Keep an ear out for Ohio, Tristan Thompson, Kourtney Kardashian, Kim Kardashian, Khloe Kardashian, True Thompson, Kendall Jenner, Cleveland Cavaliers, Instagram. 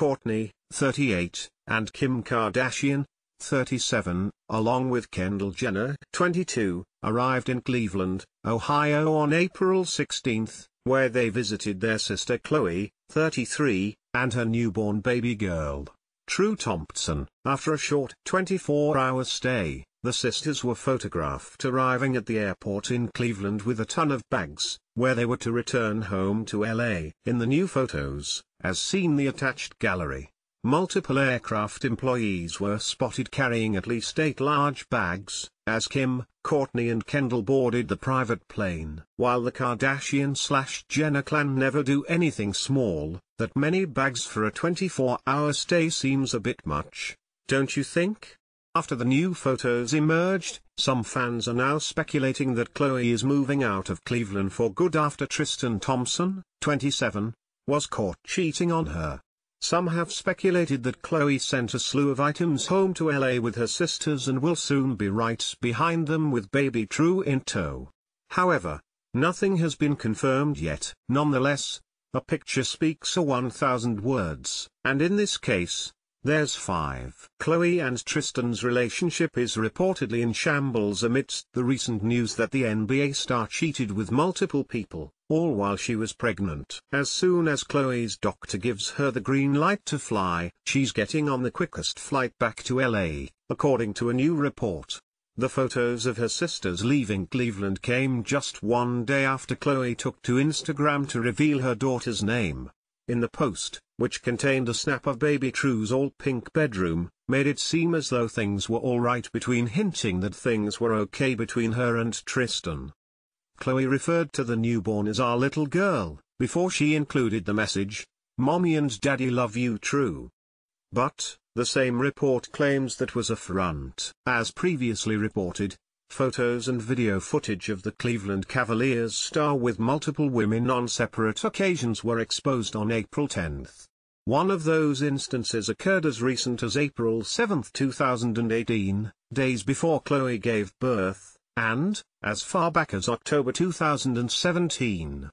Kourtney, 38, and Kim Kardashian, 37, along with Kendall Jenner, 22, arrived in Cleveland, Ohio on April 16, where they visited their sister Khloe, 33, and her newborn baby girl, True Thompson. After a short 24-hour stay, the sisters were photographed arriving at the airport in Cleveland with a ton of bags, where they were to return home to LA. In the new photos, as seen the attached gallery, multiple aircraft employees were spotted carrying at least 8 large bags, as Kim, Kourtney and Kendall boarded the private plane. While the Kardashian/Jenner clan never do anything small, that many bags for a 24-hour stay seems a bit much, don't you think? After the new photos emerged, some fans are now speculating that Khloe is moving out of Cleveland for good after Tristan Thompson, 27, was caught cheating on her. Some have speculated that Khloe sent a slew of items home to LA with her sisters and will soon be right behind them with baby True in tow. However, nothing has been confirmed yet. Nonetheless, a picture speaks a 1,000 words, and in this case, there's 5. Khloe and Tristan's relationship is reportedly in shambles amidst the recent news that the NBA star cheated with multiple people, all while she was pregnant. As soon as Khloe's doctor gives her the green light to fly, she's getting on the quickest flight back to LA, according to a new report. The photos of her sisters leaving Cleveland came just one day after Khloe took to Instagram to reveal her daughter's name. In the post, which contained a snap of baby True's all-pink bedroom, made it seem as though things were all right between hinting that things were okay between her and Tristan. Khloe referred to the newborn as our little girl, before she included the message, "Mommy and Daddy love you True." But, the same report claims that was a front. As previously reported, photos and video footage of the Cleveland Cavaliers star with multiple women on separate occasions were exposed on April 10. One of those instances occurred as recent as April 7, 2018, days before Khloe gave birth, and as far back as October 2017.